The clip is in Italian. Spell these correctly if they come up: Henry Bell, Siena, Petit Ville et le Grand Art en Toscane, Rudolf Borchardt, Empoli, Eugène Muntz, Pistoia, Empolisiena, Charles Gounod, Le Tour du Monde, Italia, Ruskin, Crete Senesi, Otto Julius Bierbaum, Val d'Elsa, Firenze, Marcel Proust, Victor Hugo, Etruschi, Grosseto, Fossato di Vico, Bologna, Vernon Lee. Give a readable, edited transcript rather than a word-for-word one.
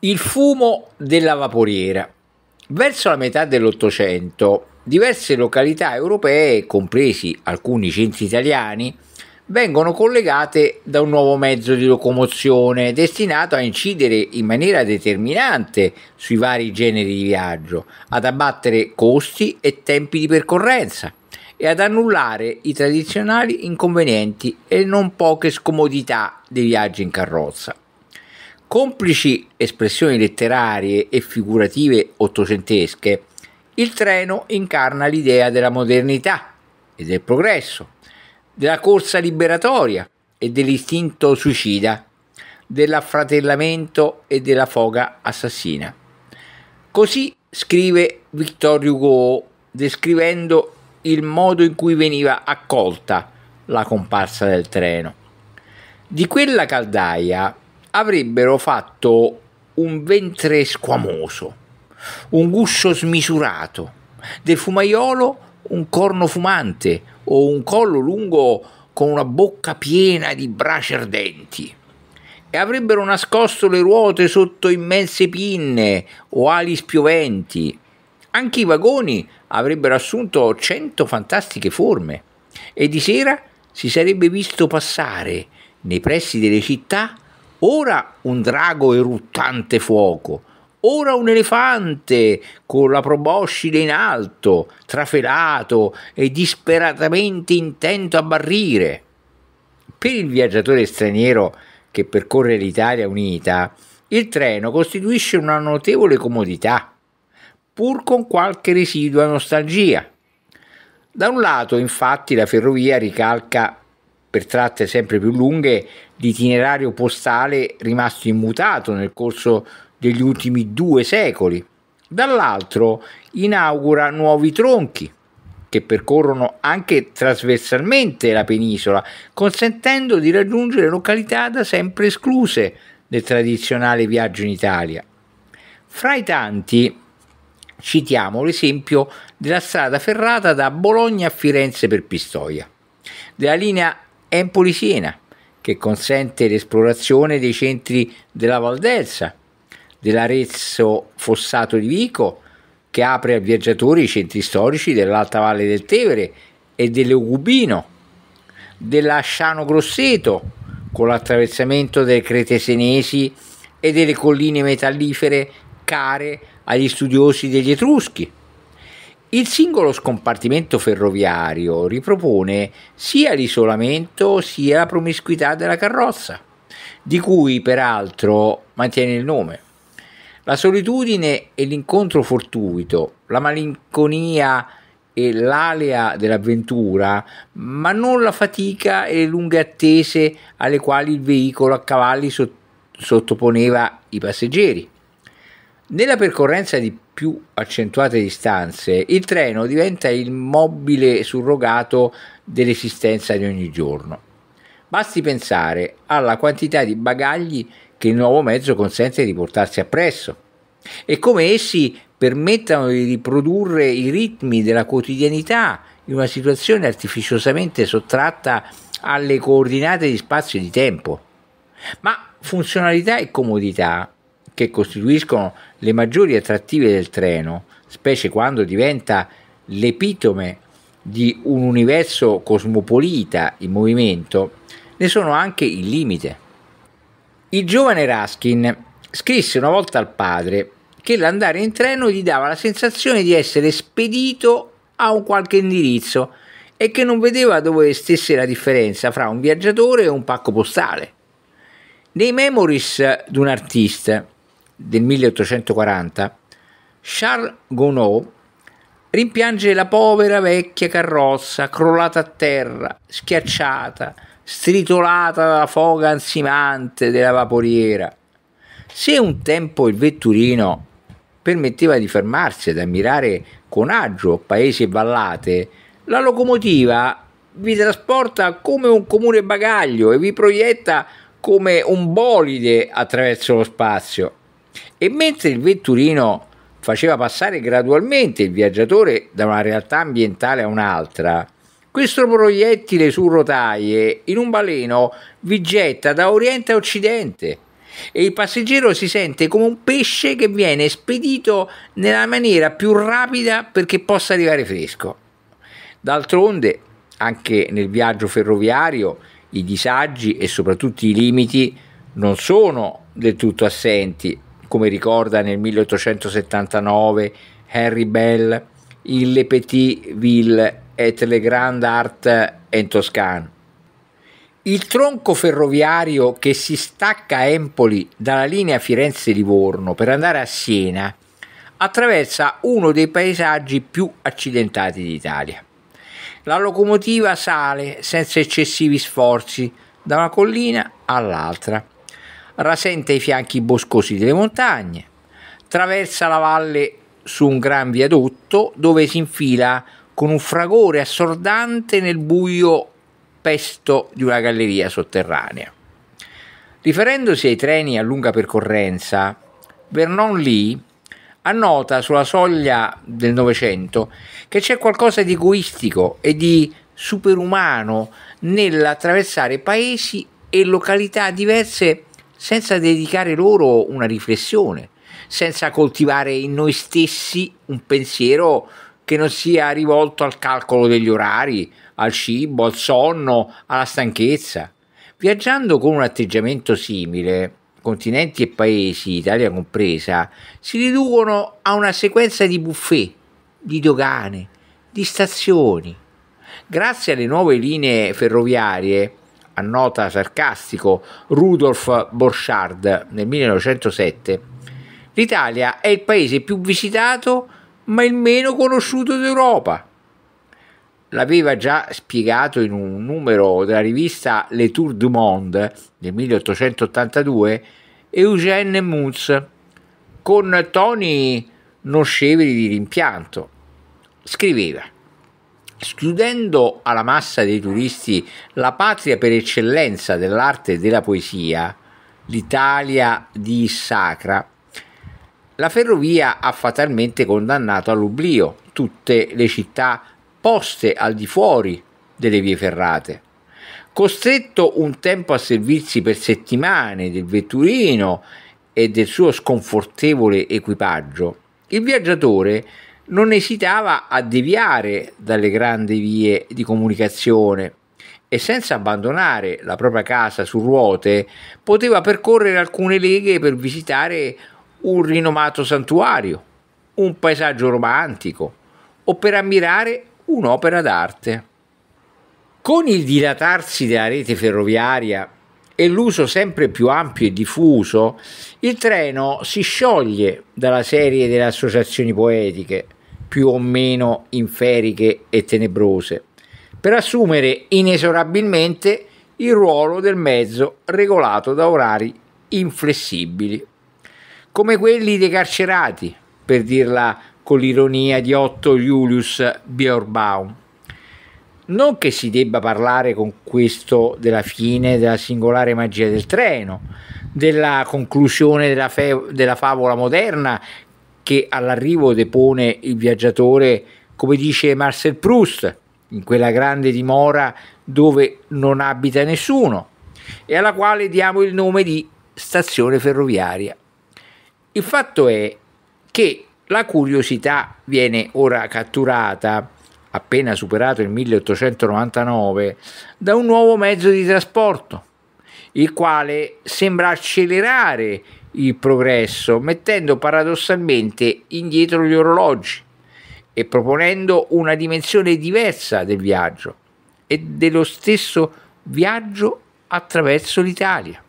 Il fumo della vaporiera. Verso la metà dell'Ottocento, diverse località europee, compresi alcuni centri italiani, vengono collegate da un nuovo mezzo di locomozione destinato a incidere in maniera determinante sui vari generi di viaggio, ad abbattere costi e tempi di percorrenza e ad annullare i tradizionali inconvenienti e non poche scomodità dei viaggi in carrozza. Complici espressioni letterarie e figurative ottocentesche, il treno incarna l'idea della modernità e del progresso, della corsa liberatoria e dell'istinto suicida, dell'affratellamento e della foga assassina. Così scrive Victor Hugo, descrivendo il modo in cui veniva accolta la comparsa del treno. Di quella caldaia avrebbero fatto un ventre squamoso, un guscio smisurato, del fumaiolo un corno fumante o un collo lungo con una bocca piena di braci ardenti, e avrebbero nascosto le ruote sotto immense pinne o ali spioventi. Anche i vagoni avrebbero assunto 100 fantastiche forme, e di sera si sarebbe visto passare nei pressi delle città ora un drago eruttante fuoco, ora un elefante con la proboscide in alto, trafelato e disperatamente intento a barrire. Per il viaggiatore straniero che percorre l'Italia unita, il treno costituisce una notevole comodità, pur con qualche residua nostalgia. Da un lato, infatti, la ferrovia ricalca per tratte sempre più lunghe l'itinerario postale rimasto immutato nel corso degli ultimi 2 secoli, dall'altro inaugura nuovi tronchi che percorrono anche trasversalmente la penisola, consentendo di raggiungere località da sempre escluse del tradizionale viaggio in Italia. Fra i tanti citiamo l'esempio della strada ferrata da Bologna a Firenze per Pistoia, della linea Empolisiena, che consente l'esplorazione dei centri della Val d'Elsa, dell'Arezzo Fossato di Vico, che apre al viaggiatore i centri storici dell'Alta Valle del Tevere e dell'Ugubino, dell'Asciano Grosseto, con l'attraversamento delle Crete Senesi e delle colline metallifere care agli studiosi degli Etruschi. Il singolo scompartimento ferroviario ripropone sia l'isolamento sia la promiscuità della carrozza, di cui peraltro mantiene il nome. La solitudine e l'incontro fortuito, la malinconia e l'alea dell'avventura, ma non la fatica e le lunghe attese alle quali il veicolo a cavalli sottoponeva i passeggeri. Nella percorrenza di più accentuate distanze, il treno diventa il mobile surrogato dell'esistenza di ogni giorno. Basti pensare alla quantità di bagagli che il nuovo mezzo consente di portarsi appresso e come essi permettano di riprodurre i ritmi della quotidianità in una situazione artificiosamente sottratta alle coordinate di spazio e di tempo. Ma funzionalità e comodità, che costituiscono le maggiori attrattive del treno, specie quando diventa l'epitome di un universo cosmopolita in movimento, ne sono anche il limite. Il giovane Ruskin scrisse una volta al padre che l'andare in treno gli dava la sensazione di essere spedito a un qualche indirizzo e che non vedeva dove stesse la differenza fra un viaggiatore e un pacco postale. Nei Memories d'un artista del 1840, Charles Gounod rimpiange la povera vecchia carrozza crollata a terra, schiacciata, stritolata dalla foga ansimante della vaporiera. Se un tempo il vetturino permetteva di fermarsi ad ammirare con agio paesi e vallate, la locomotiva vi trasporta come un comune bagaglio e vi proietta come un bolide attraverso lo spazio. E mentre il vetturino faceva passare gradualmente il viaggiatore da una realtà ambientale a un'altra, questo proiettile su rotaie in un baleno vi getta da oriente a occidente e il passeggero si sente come un pesce che viene spedito nella maniera più rapida perché possa arrivare fresco. D'altronde, anche nel viaggio ferroviario, i disagi e soprattutto i limiti non sono del tutto assenti, come ricorda nel 1879 Henry Bell in Le Petit Ville et le Grand Art en Toscane. Il tronco ferroviario che si stacca a Empoli dalla linea Firenze-Livorno per andare a Siena attraversa uno dei paesaggi più accidentati d'Italia. La locomotiva sale senza eccessivi sforzi da una collina all'altra, rasenta i fianchi boscosi delle montagne, traversa la valle su un gran viadotto dove si infila con un fragore assordante nel buio pesto di una galleria sotterranea. Riferendosi ai treni a lunga percorrenza, Vernon Lee annota sulla soglia del Novecento che c'è qualcosa di egoistico e di superumano nell'attraversare paesi e località diverse senza dedicare loro una riflessione, senza coltivare in noi stessi un pensiero che non sia rivolto al calcolo degli orari, al cibo, al sonno, alla stanchezza. Viaggiando con un atteggiamento simile, continenti e paesi, Italia compresa, si riducono a una sequenza di buffet, di dogane, di stazioni. Grazie alle nuove linee ferroviarie, annota sarcastico Rudolf Borchardt nel 1907, l'Italia è il paese più visitato ma il meno conosciuto d'Europa. L'aveva già spiegato in un numero della rivista Le Tour du Monde del 1882 Eugène Muntz, con toni non scevri di rimpianto. Scriveva: «Schiudendo alla massa dei turisti la patria per eccellenza dell'arte e della poesia, l'Italia di Sacra, la ferrovia ha fatalmente condannato all'oblio tutte le città poste al di fuori delle vie ferrate. Costretto un tempo a servirsi per settimane del vetturino e del suo sconfortevole equipaggio, il viaggiatore non esitava a deviare dalle grandi vie di comunicazione e, senza abbandonare la propria casa su ruote, poteva percorrere alcune leghe per visitare un rinomato santuario, un paesaggio romantico o per ammirare un'opera d'arte». Con il dilatarsi della rete ferroviaria e l'uso sempre più ampio e diffuso, il treno si scioglie dalla serie delle associazioni poetiche, più o meno inferiche e tenebrose, per assumere inesorabilmente il ruolo del mezzo regolato da orari inflessibili, come quelli dei carcerati, per dirla con l'ironia di Otto Julius Bierbaum. Non che si debba parlare con questo della fine della singolare magia del treno, della conclusione della favola moderna che all'arrivo depone il viaggiatore, come dice Marcel Proust, in quella grande dimora dove non abita nessuno e alla quale diamo il nome di stazione ferroviaria. Il fatto è che la curiosità viene ora catturata, appena superato il 1899, da un nuovo mezzo di trasporto, il quale sembra accelerare il progresso, mettendo paradossalmente indietro gli orologi e proponendo una dimensione diversa del viaggio e dello stesso viaggio attraverso l'Italia.